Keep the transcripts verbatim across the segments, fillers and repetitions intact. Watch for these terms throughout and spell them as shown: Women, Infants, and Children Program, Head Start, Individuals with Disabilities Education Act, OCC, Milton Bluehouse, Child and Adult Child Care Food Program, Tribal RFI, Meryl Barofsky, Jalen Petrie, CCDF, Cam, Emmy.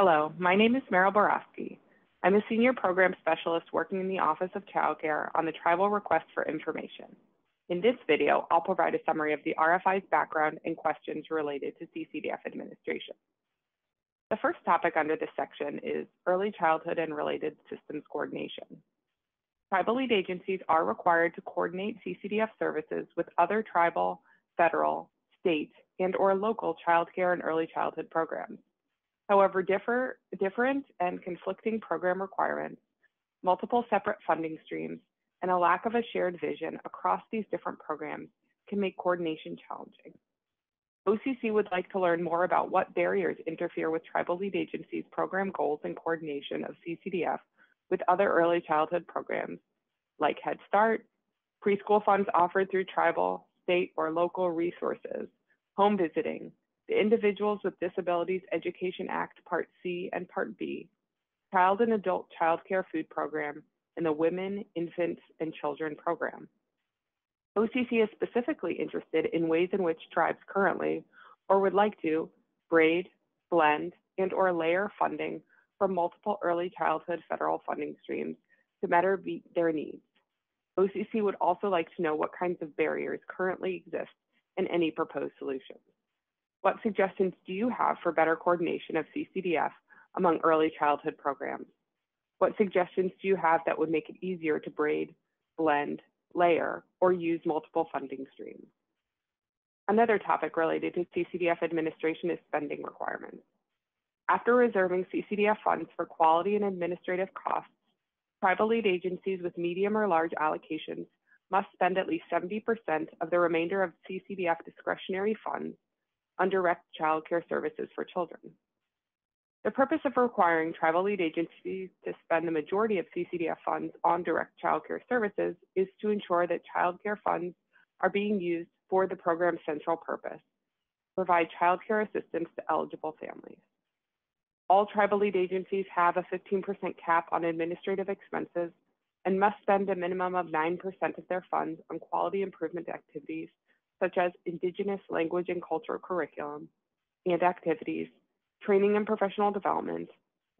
Hello, my name is Meryl Barofsky. I'm a senior program specialist working in the Office of Child Care on the Tribal Request for Information. In this video, I'll provide a summary of the R F I's background and questions related to C C D F administration. The first topic under this section is early childhood and related systems coordination. Tribal lead agencies are required to coordinate C C D F services with other tribal, federal, state, and or local child care and early childhood programs. However, differ, different and conflicting program requirements, multiple separate funding streams, and a lack of a shared vision across these different programs can make coordination challenging. O C C would like to learn more about what barriers interfere with tribal lead agencies' program goals and coordination of C C D F with other early childhood programs like Head Start, preschool funds offered through tribal, state, or local resources, home visiting, the Individuals with Disabilities Education Act Part C and Part B, Child and Adult Child Care Food Program, and the Women, Infants, and Children Program. O C C is specifically interested in ways in which tribes currently, or would like to, braid, blend, and or layer funding from multiple early childhood federal funding streams to better meet their needs. O C C would also like to know what kinds of barriers currently exist and any proposed solutions. What suggestions do you have for better coordination of C C D F among early childhood programs? What suggestions do you have that would make it easier to braid, blend, layer, or use multiple funding streams? Another topic related to C C D F administration is spending requirements. After reserving C C D F funds for quality and administrative costs, tribal lead agencies with medium or large allocations must spend at least seventy percent of the remainder of C C D F discretionary funds on direct child care services for children. The purpose of requiring tribal lead agencies to spend the majority of C C D F funds on direct child care services is to ensure that child care funds are being used for the program's central purpose, provide child care assistance to eligible families. All tribal lead agencies have a fifteen percent cap on administrative expenses and must spend a minimum of nine percent of their funds on quality improvement activities such as Indigenous language and cultural curriculum and activities, training and professional development,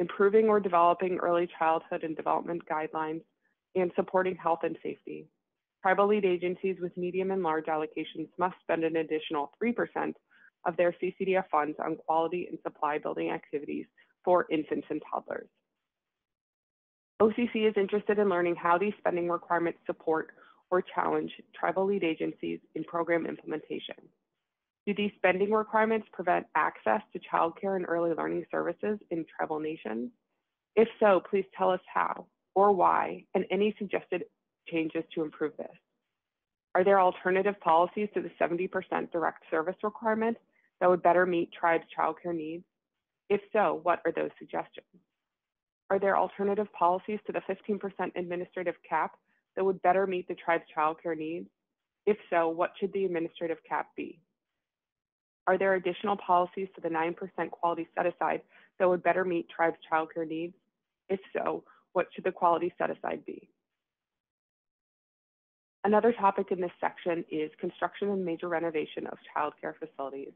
improving or developing early childhood and development guidelines, and supporting health and safety. Tribal lead agencies with medium and large allocations must spend an additional three percent of their C C D F funds on quality and supply building activities for infants and toddlers. O C C is interested in learning how these spending requirements support or challenge tribal lead agencies in program implementation. Do these spending requirements prevent access to child care and early learning services in tribal nations? If so, please tell us how or why and any suggested changes to improve this. Are there alternative policies to the seventy percent direct service requirement that would better meet tribes' child care needs? If so, what are those suggestions? Are there alternative policies to the fifteen percent administrative cap that would better meet the tribe's child care needs? If so, what should the administrative cap be? Are there additional policies to the nine percent quality set-aside that would better meet tribe's child care needs? If so, what should the quality set-aside be? Another topic in this section is construction and major renovation of child care facilities.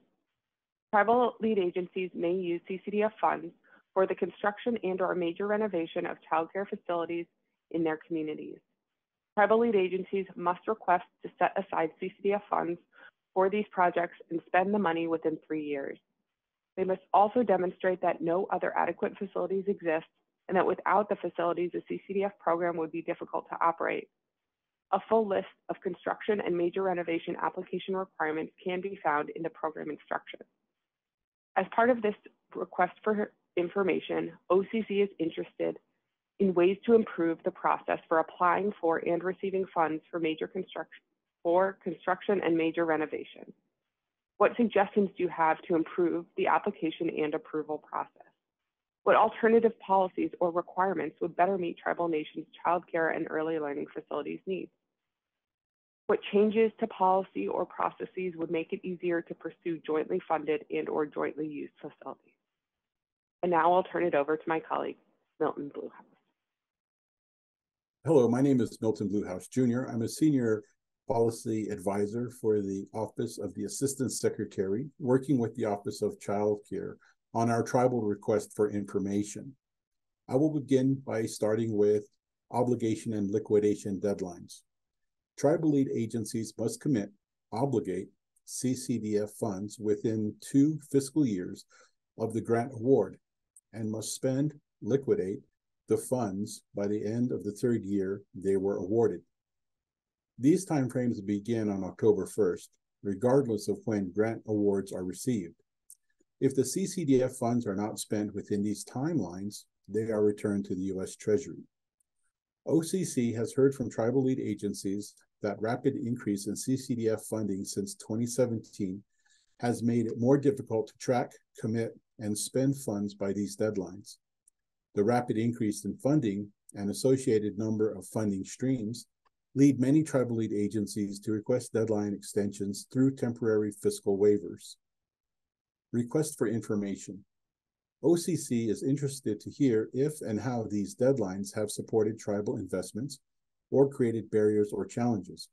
Tribal lead agencies may use C C D F funds for the construction and or major renovation of child care facilities in their communities. Tribal lead agencies must request to set aside C C D F funds for these projects and spend the money within three years. They must also demonstrate that no other adequate facilities exist and that without the facilities, the C C D F program would be difficult to operate. A full list of construction and major renovation application requirements can be found in the program instructions. As part of this request for information, O C C is interested in ways to improve the process for applying for and receiving funds for major construction for construction and major renovation. What suggestions do you have to improve the application and approval process? What alternative policies or requirements would better meet tribal nations' child care and early learning facilities needs? What changes to policy or processes would make it easier to pursue jointly funded and or jointly used facilities? And now I'll turn it over to my colleague, Milton Bluehouse. Hello, my name is Milton Bluehouse, Junior I'm a senior policy advisor for the Office of the Assistant Secretary, working with the Office of Child Care on our tribal request for information. I will begin by starting with obligation and liquidation deadlines. Tribal lead agencies must commit, obligate C C D F funds within two fiscal years of the grant award and must spend, liquidate the funds by the end of the third year they were awarded. These timeframes begin on October first, regardless of when grant awards are received. If the C C D F funds are not spent within these timelines, they are returned to the U S Treasury. O C C has heard from tribal lead agencies that rapid increase in C C D F funding since twenty seventeen has made it more difficult to track, commit, and spend funds by these deadlines. The rapid increase in funding and associated number of funding streams lead many tribal lead agencies to request deadline extensions through temporary fiscal waivers. Request for information. O C C is interested to hear if and how these deadlines have supported tribal investments or created barriers or challenges.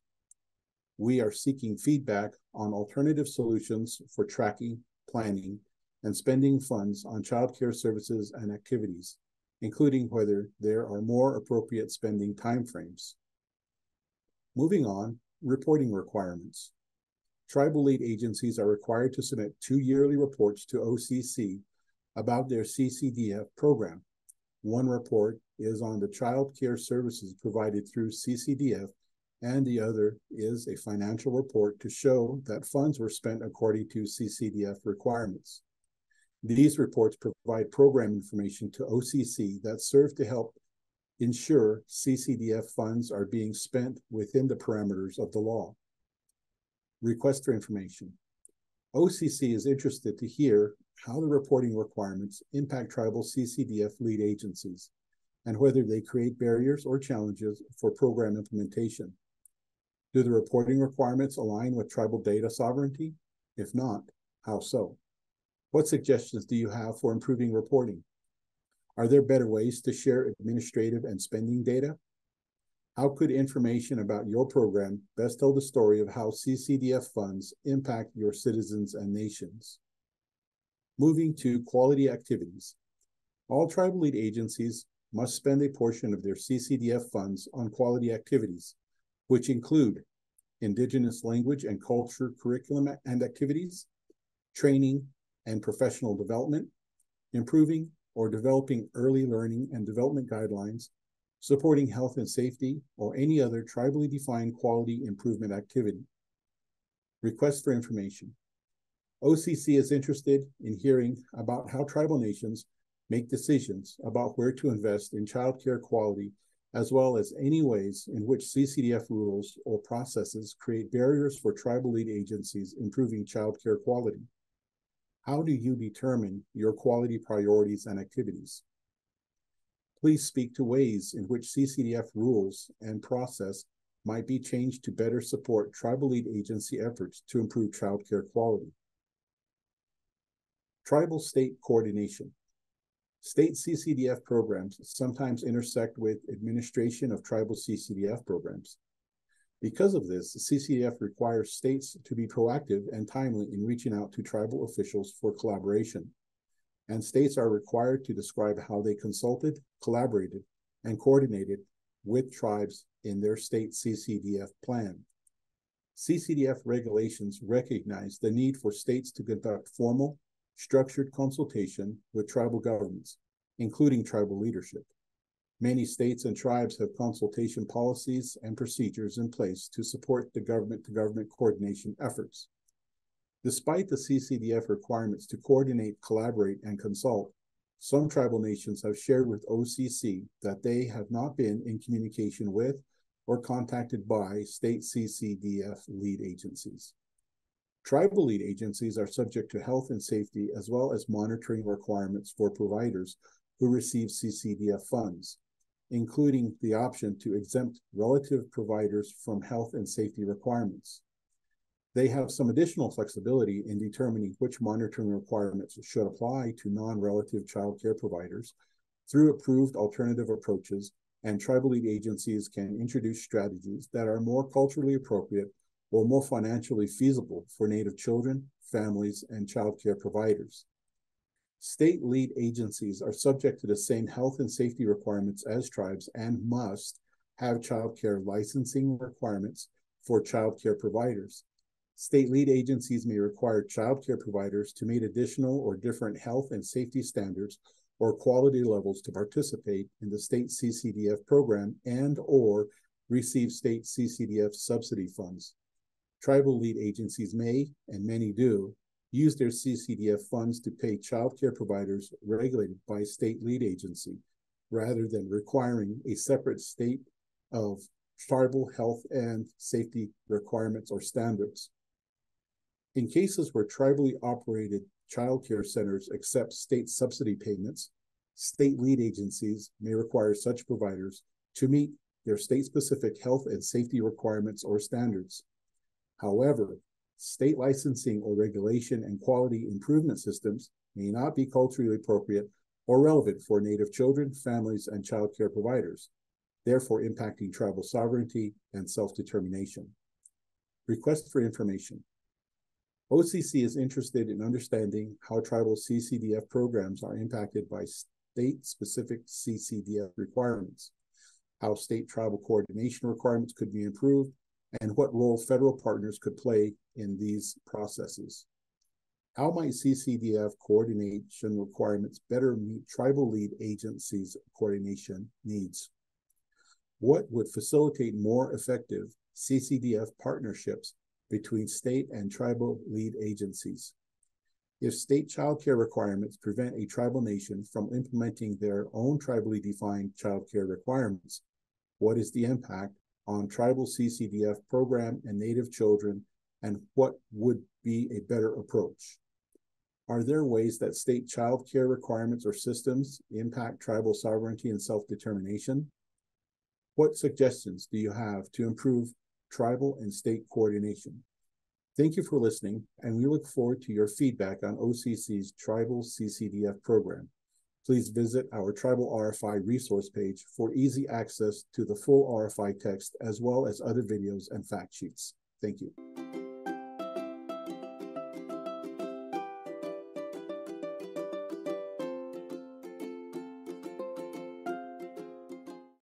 We are seeking feedback on alternative solutions for tracking, planning, and spending funds on child care services and activities, including whether there are more appropriate spending timeframes. Moving on, reporting requirements. Tribal lead agencies are required to submit two yearly reports to O C C about their C C D F program. One report is on the child care services provided through C C D F, and the other is a financial report to show that funds were spent according to C C D F requirements. These reports provide program information to O C C that serve to help ensure C C D F funds are being spent within the parameters of the law. Request for information. O C C is interested to hear how the reporting requirements impact tribal C C D F lead agencies and whether they create barriers or challenges for program implementation. Do the reporting requirements align with tribal data sovereignty? If not, how so? What suggestions do you have for improving reporting? Are there better ways to share administrative and spending data? How could information about your program best tell the story of how C C D F funds impact your citizens and nations? Moving to quality activities. All tribal lead agencies must spend a portion of their C C D F funds on quality activities, which include Indigenous language and culture curriculum and activities, training and professional development, improving or developing early learning and development guidelines, supporting health and safety, or any other tribally defined quality improvement activity. Request for information. O C C is interested in hearing about how tribal nations make decisions about where to invest in child care quality, as well as any ways in which C C D F rules or processes create barriers for tribal lead agencies improving child care quality. How do you determine your quality priorities and activities? Please speak to ways in which C C D F rules and process might be changed to better support tribal lead agency efforts to improve child care quality. Tribal state coordination. State C C D F programs sometimes intersect with administration of tribal C C D F programs. Because of this, C C D F requires states to be proactive and timely in reaching out to tribal officials for collaboration, and states are required to describe how they consulted, collaborated, and coordinated with tribes in their state C C D F plan. C C D F regulations recognize the need for states to conduct formal, structured consultation with tribal governments, including tribal leadership. Many states and tribes have consultation policies and procedures in place to support the government-to-government coordination efforts. Despite the C C D F requirements to coordinate, collaborate, and consult, some tribal nations have shared with O C C that they have not been in communication with or contacted by state C C D F lead agencies. Tribal lead agencies are subject to health and safety as well as monitoring requirements for providers who receive C C D F funds, including the option to exempt relative providers from health and safety requirements. They have some additional flexibility in determining which monitoring requirements should apply to non-relative child care providers through approved alternative approaches, and tribal lead agencies can introduce strategies that are more culturally appropriate or more financially feasible for Native children, families, and child care providers. State lead agencies are subject to the same health and safety requirements as tribes and must have child care licensing requirements for child care providers. State lead agencies may require child care providers to meet additional or different health and safety standards or quality levels to participate in the state C C D F program and or receive state C C D F subsidy funds. Tribal lead agencies may, and many do, use their C C D F funds to pay child care providers regulated by state lead agency, rather than requiring a separate state of tribal health and safety requirements or standards. In cases where tribally operated child care centers accept state subsidy payments, state lead agencies may require such providers to meet their state-specific health and safety requirements or standards. However, state licensing or regulation and quality improvement systems may not be culturally appropriate or relevant for Native children, families, and child care providers, therefore impacting tribal sovereignty and self-determination. Request for information. O C C is interested in understanding how tribal C C D F programs are impacted by state-specific C C D F requirements, how state-tribal coordination requirements could be improved, and what role federal partners could play in these processes. How might C C D F coordination requirements better meet tribal lead agencies' coordination needs? What would facilitate more effective C C D F partnerships between state and tribal lead agencies? If state child care requirements prevent a tribal nation from implementing their own tribally defined child care requirements, what is the impact on tribal C C D F program and Native children, and what would be a better approach? Are there ways that state child care requirements or systems impact tribal sovereignty and self-determination? What suggestions do you have to improve tribal and state coordination? Thank you for listening, and we look forward to your feedback on O C C's Tribal C C D F program. Please visit our Tribal R F I resource page for easy access to the full R F I text, as well as other videos and fact sheets. Thank you.